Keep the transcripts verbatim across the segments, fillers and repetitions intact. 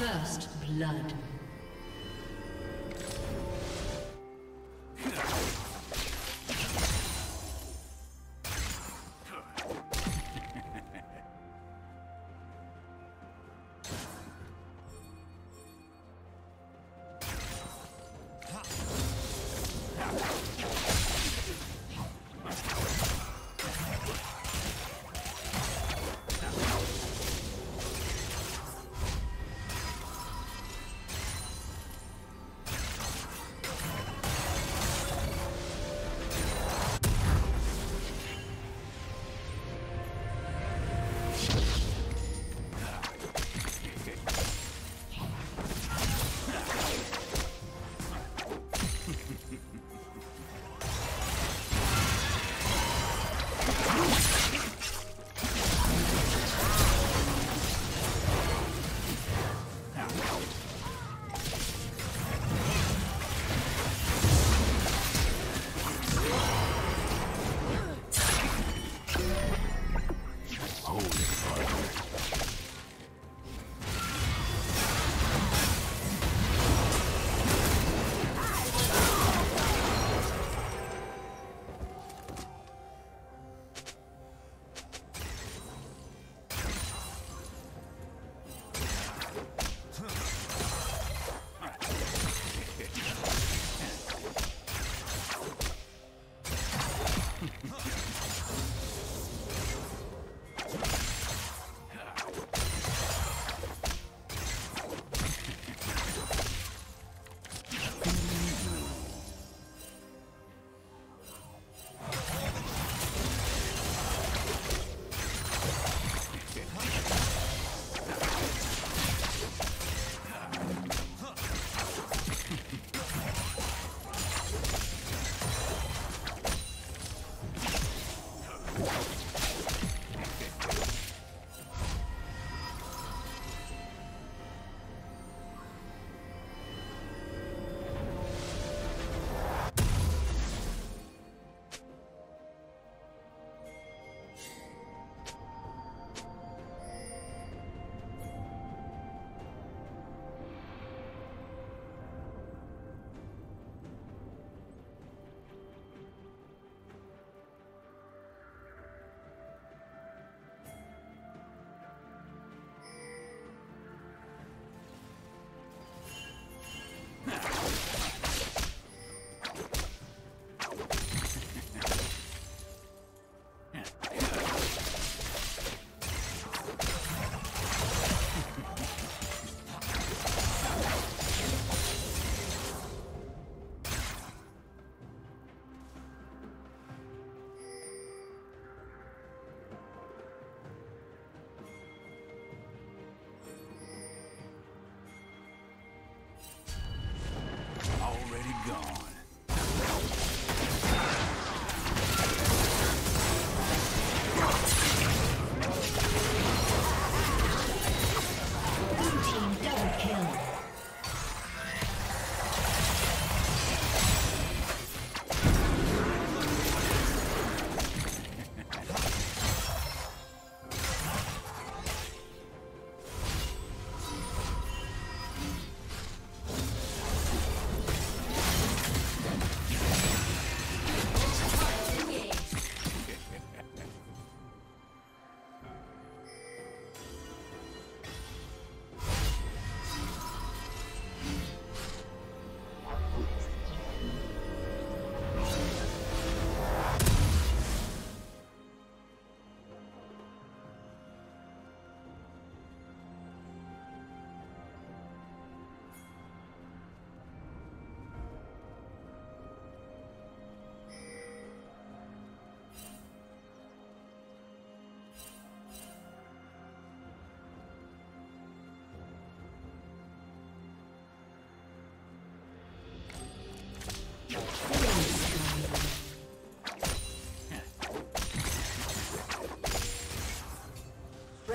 First blood.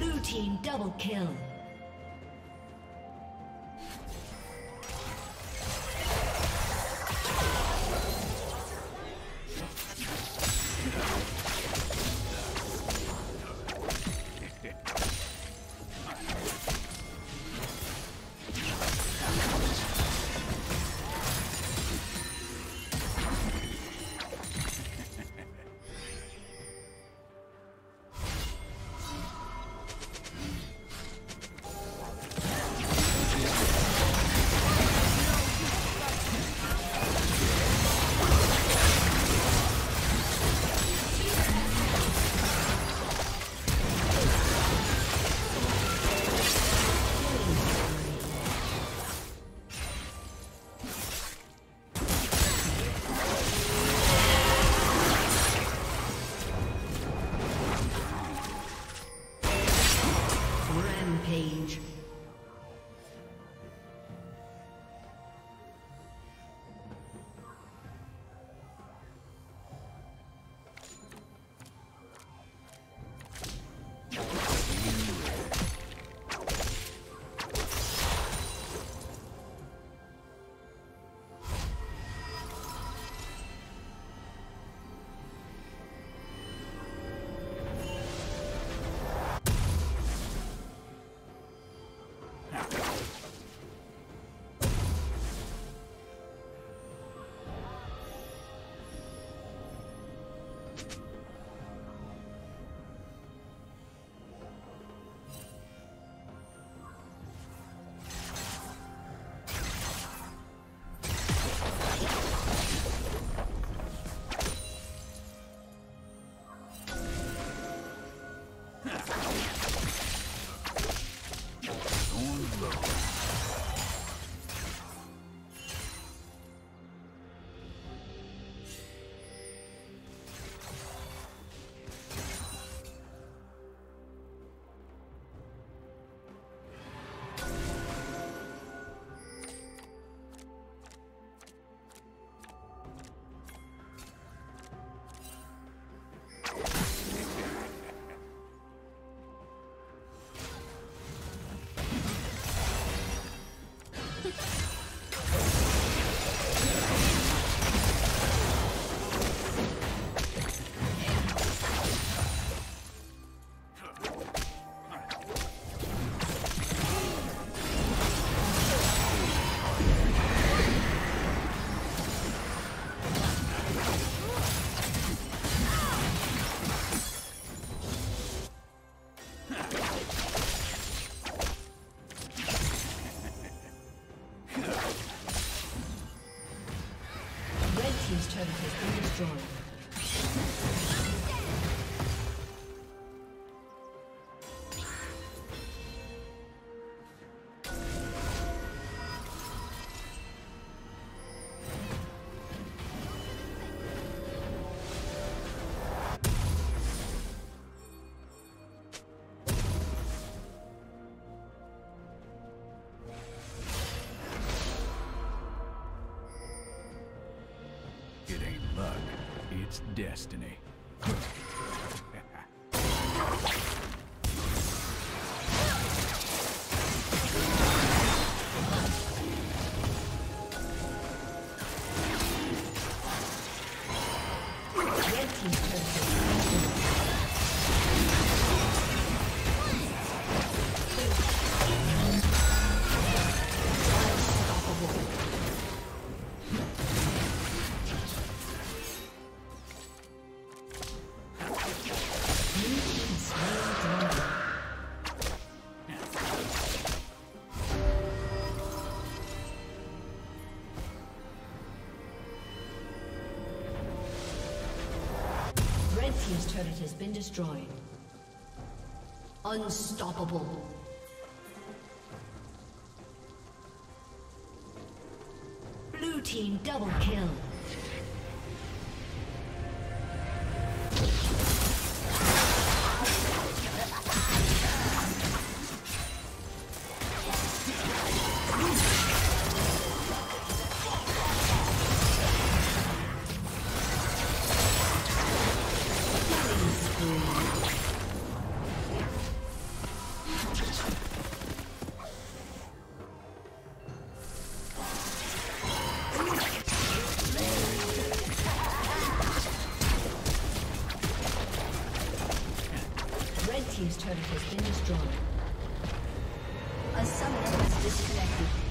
Blue team double kill. its destiny. Team's turret has been destroyed. Unstoppable. Blue team double kill. Team's turret has been destroyed. A summoner has disconnected.